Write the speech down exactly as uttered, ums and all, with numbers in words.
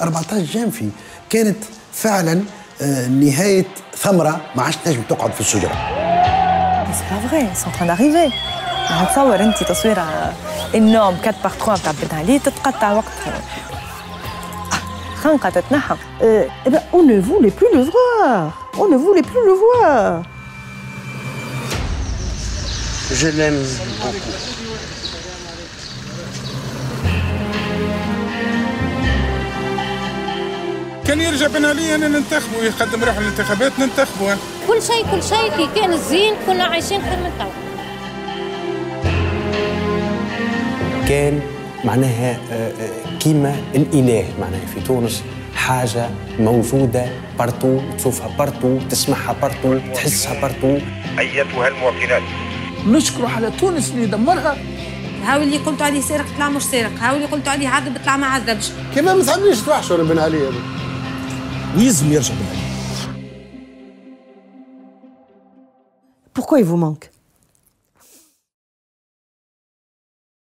أربعطاش جام فيه كانت فعلا نهاية ثمرة ما عادش تنجم تقعد في الشجرة. بس با فغي سون تران داريفي. نتصور أنت تصويرة النوم أربعة في ثلاثة بتاع بن علي تتقطع وقتها. خنقة تتنحى. إي بان أون نو فولي بلو لو فوار. أون نو فولي بلو لو فوار. Je l'aime beaucoup. كان يرجع بن علي انا ننتخبوا يقدم روحه للانتخابات ننتخبوا. كل شيء كل شيء كي كان الزين كنا عايشين خير من توا. كان معناها كيما الاله معناها في تونس حاجه موجوده بارتو تشوفها بارتو تسمعها بارتو تحسها بارتو. ايتها المواطنات نشكروا على تونس اللي دمرها. هاو اللي قلتوا عليه سارق طلع مش سارق، هاو اللي قلتوا عليه عذب طلع ما عذبش. كيما ما تعمليش توحشوا بن علي هذا. Pourquoi il vous manque ?